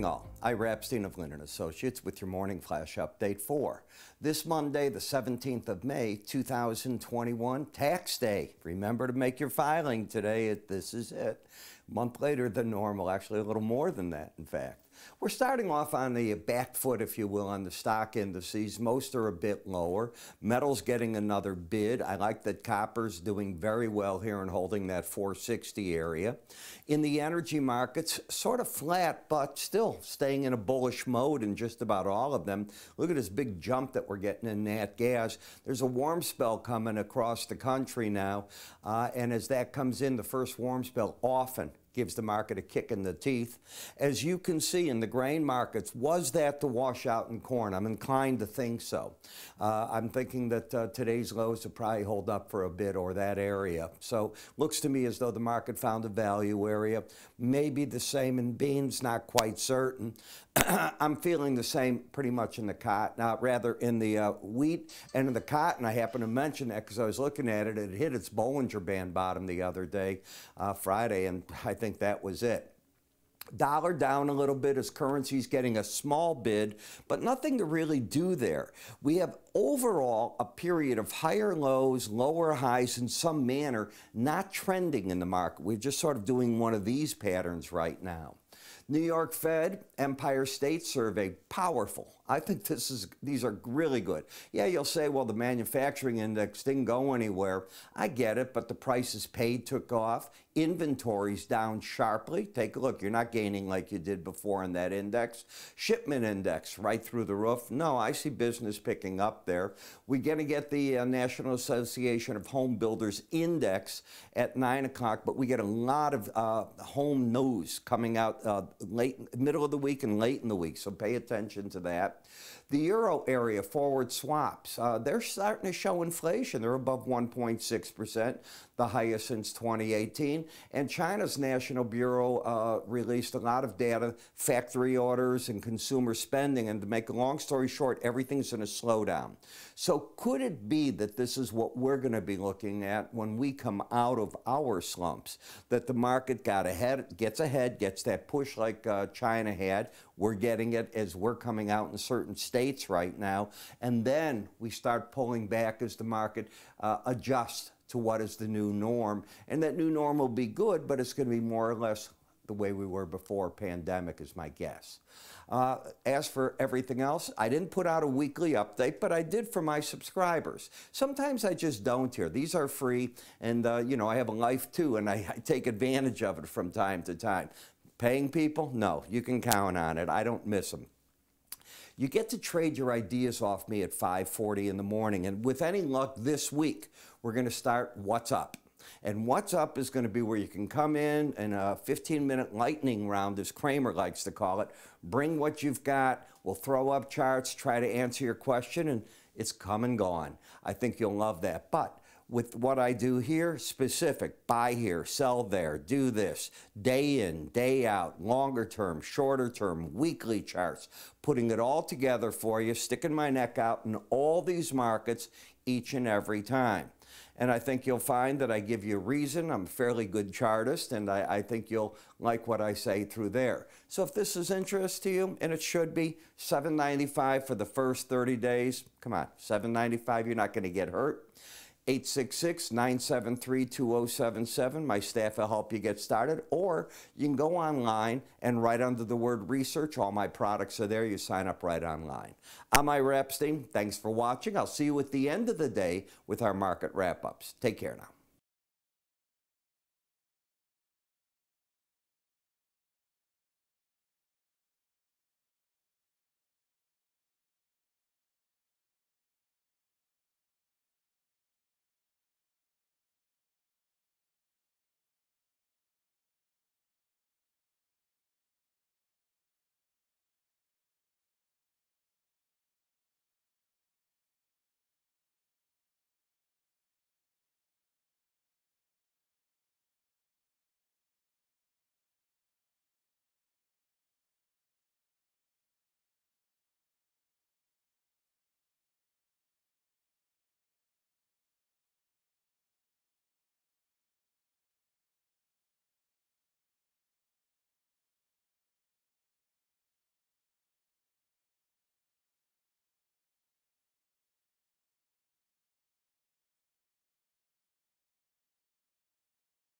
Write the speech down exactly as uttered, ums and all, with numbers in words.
morning all, Ira Epstein of Linden Associates with your Morning Flash Update for this Monday, the seventeenth of May, two thousand twenty-one, tax day. Remember to make your filing today. This is it. A month later than normal, actually a little more than that, in fact. We're starting off on the back foot, if you will, on the stock indices. Most are a bit lower. Metal's getting another bid. I like that copper's doing very well here and holding that four sixty area. In the energy markets, sort of flat, but still staying in a bullish mode in just about all of them. Look at this big jump that we're getting in nat gas. There's a warm spell coming across the country now, uh, and as that comes in, the first warm spell often gives the market a kick in the teeth. As you can see in the grain markets, was that the washout in corn? I'm inclined to think so. Uh, I'm thinking that uh, today's lows will probably hold up for a bit, or that area. So looks to me as though the market found a value area. Maybe the same in beans, not quite certain. I'm feeling the same pretty much in the cotton, uh, rather in the uh, wheat and in the cotton. I happen to mention that because I was looking at it. It hit its Bollinger Band bottom the other day, uh, Friday, and I think that was it. Dollar down a little bit as currency's getting a small bid, but nothing to really do there. We have overall a period of higher lows, lower highs in some manner, not trending in the market. We're just sort of doing one of these patterns right now. New York Fed, Empire State Survey, powerful. I think this is, these are really good. Yeah, you'll say, well, the manufacturing index didn't go anywhere. I get it, but the prices paid took off. Inventories down sharply. Take a look. You're not gaining like you did before in that index. Shipment index right through the roof. No, I see business picking up there. We're going to get the uh, National Association of Home Builders index at nine o'clock, but we get a lot of uh, home news coming out uh, late, middle of the week and late in the week, so pay attention to that. The euro area forward swaps, uh, they're starting to show inflation. They're above one point six percent, the highest since twenty eighteen. And China's National Bureau uh, released a lot of data, factory orders and consumer spending. And to make a long story short, everything's in a slowdown. So could it be that this is what we're going to be looking at when we come out of our slumps, that the market got ahead, gets ahead, gets that push like uh, China had? We're getting it as we're coming out in certain states right now. And then we start pulling back as the market uh, adjusts to what is the new norm. And that new norm will be good, but it's going to be more or less the way we were before pandemic is my guess. Uh, as for everything else, I didn't put out a weekly update, but I did for my subscribers. Sometimes I just don't here. These are free, and uh, you know, I have a life too, and I, I take advantage of it from time to time. Paying people? No, you can count on it. I don't miss them. You get to trade your ideas off me at five forty in the morning, and with any luck this week, we're going to start What's Up. And What's Up is going to be where you can come in and a fifteen minute lightning round, as Cramer likes to call it. Bring what you've got. We'll throw up charts, try to answer your question, and it's come and gone. I think you'll love that. But with what I do here, specific, buy here, sell there, do this, day in, day out, longer term, shorter term, weekly charts, putting it all together for you, sticking my neck out in all these markets each and every time. And I think you'll find that I give you reason. I'm a fairly good chartist, and I, I think you'll like what I say through there. So if this is interest to you, and it should be, seven ninety-five for the first thirty days. Come on, seven ninety-five, you're not going to get hurt. eight six six, nine seven three, two zero seven seven. My staff will help you get started. Or you can go online and right under the word research, all my products are there. You sign up right online. I'm Ira Epstein. Thanks for watching. I'll see you at the end of the day with our market wrap-ups. Take care now.